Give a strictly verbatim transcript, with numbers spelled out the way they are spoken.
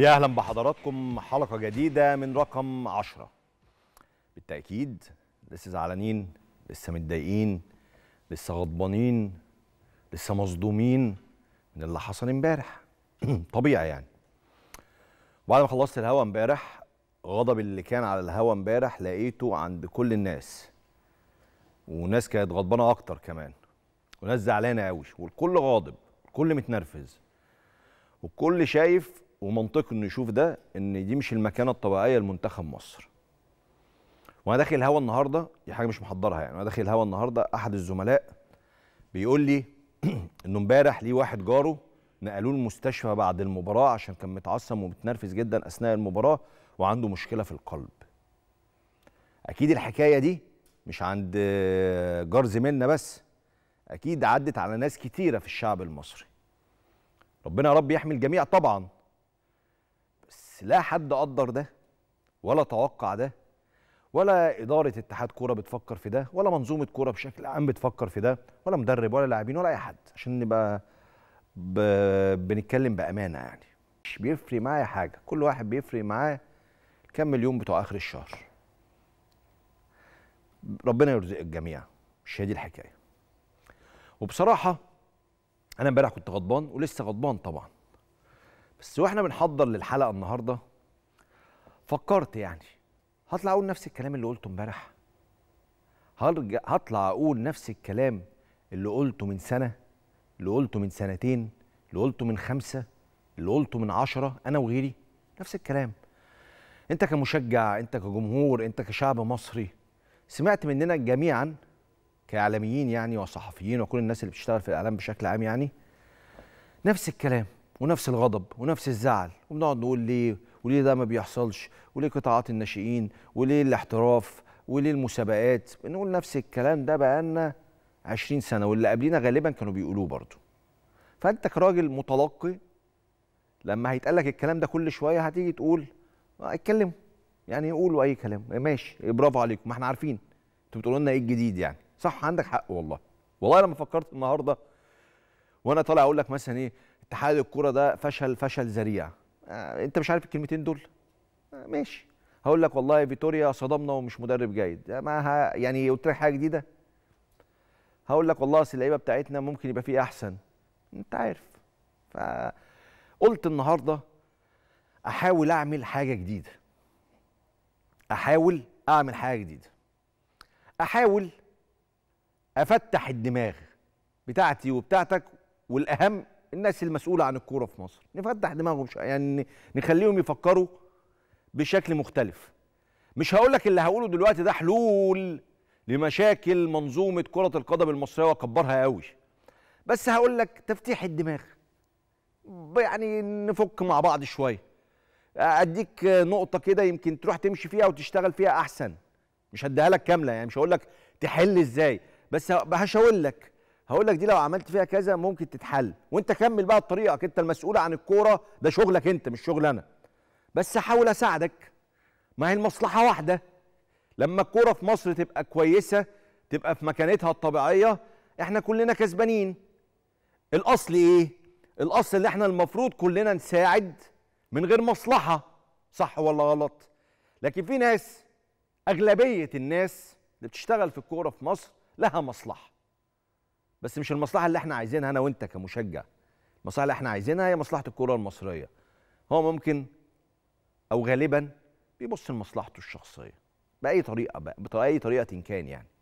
يا أهلا بحضراتكم حلقة جديدة من رقم عشرة. بالتأكيد لسه زعلانين، لسه متضايقين، لسه غضبانين، لسه مصدومين من اللي حصل امبارح. طبيعي يعني. بعد ما خلصت الهوا امبارح، غضب اللي كان على الهوا امبارح لقيته عند كل الناس، وناس كانت غضبانة أكتر كمان، وناس زعلانة أوي، والكل غاضب، الكل متنرفز، والكل شايف، ومنطقي انه يشوف ده، ان دي مش المكانه الطبيعيه لمنتخب مصر. وانا داخل الهوا النهارده، دي حاجه مش محضرها يعني، وانا داخل الهوا النهارده احد الزملاء بيقول لي انه امبارح ليه واحد جاره نقلوه المستشفى بعد المباراه عشان كان متعصب ومتنرفز جدا اثناء المباراه وعنده مشكله في القلب. اكيد الحكايه دي مش عند جار زميلنا بس، اكيد عدت على ناس كتيره في الشعب المصري. ربنا يا رب يحمي الجميع طبعا. لا حد قدر ده، ولا توقع ده، ولا إدارة اتحاد كورة بتفكر في ده، ولا منظومة كورة بشكل عام بتفكر في ده، ولا مدرب ولا لاعبين ولا أي حد، عشان نبقى ب... بنتكلم بأمانة يعني. مش بيفرق معايا حاجة، كل واحد بيفرق معاه كام مليون بتوع آخر الشهر. ربنا يرزق الجميع، مش هي دي الحكاية. وبصراحة أنا امبارح كنت غضبان ولسه غضبان طبعًا. بس واحنا بنحضر للحلقه النهارده فكرت يعني هطلع اقول نفس الكلام اللي قلته امبارح؟ هرجع هطلع اقول نفس الكلام اللي قلته من سنه، اللي قلته من سنتين، اللي قلته من خمسه، اللي قلته من عشره، انا وغيري نفس الكلام. انت كمشجع، انت كجمهور، انت كشعب مصري سمعت مننا جميعا كاعلاميين يعني وصحفيين وكل الناس اللي بتشتغل في الاعلام بشكل عام يعني نفس الكلام ونفس الغضب ونفس الزعل، وبنقعد نقول ليه وليه ده ما بيحصلش، وليه قطاعات الناشئين، وليه الاحتراف، وليه المسابقات. بنقول نفس الكلام ده بقالنا عشرين سنه، واللي قبلينا غالبا كانوا بيقولوه برضه. فانت كراجل متلقي لما هيتقال لك الكلام ده كل شويه هتيجي تقول اتكلموا يعني، قولوا اي كلام ماشي، برافو عليكم، ما احنا عارفين انتوا بتقولوا لنا ايه الجديد يعني. صح، عندك حق والله. والله لما فكرت النهارده وانا طالع اقول لك مثلا ايه اتحاد الكوره ده فشل فشل ذريع، آه انت مش عارف الكلمتين دول؟ آه ماشي، هقول لك والله فيتوريا صدمنا ومش مدرب جيد، آه ما يعني قلت لك حاجه جديده؟ هقول لك والله اصل اللعيبه بتاعتنا ممكن يبقى فيه احسن، انت عارف. فقلت النهارده احاول اعمل حاجه جديده، احاول اعمل حاجه جديده، احاول افتح الدماغ بتاعتي وبتاعتك، والاهم الناس المسؤولة عن الكورة في مصر، نفتح دماغهم يعني، نخليهم يفكروا بشكل مختلف. مش هقول لك اللي هقوله دلوقتي ده حلول لمشاكل منظومة كرة القدم المصرية واكبرها قوي، بس هقول لك تفتيح الدماغ، يعني نفك مع بعض شوية، أديك نقطة كده يمكن تروح تمشي فيها وتشتغل فيها أحسن. مش هديها لك كاملة يعني، مش هقول لك تحل إزاي، بس هشاور لك، هقول لك دي لو عملت فيها كذا ممكن تتحل، وانت كمل بقى بطريقك، انت المسؤول عن الكوره، ده شغلك انت مش شغل انا. بس احاول اساعدك، ما هي المصلحه واحده. لما الكوره في مصر تبقى كويسه، تبقى في مكانتها الطبيعيه، احنا كلنا كسبانين. الاصل ايه؟ الاصل ان احنا المفروض كلنا نساعد من غير مصلحه، صح ولا غلط؟ لكن في ناس، اغلبيه الناس اللي بتشتغل في الكوره في مصر لها مصلحه. بس مش المصلحة اللي احنا عايزينها أنا وأنت كمشجع. المصلحة اللي احنا عايزينها هي مصلحة الكرة المصرية. هو ممكن أو غالبا بيبص لمصلحته الشخصية بأي طريقة بقى، بأي طريقة كان يعني.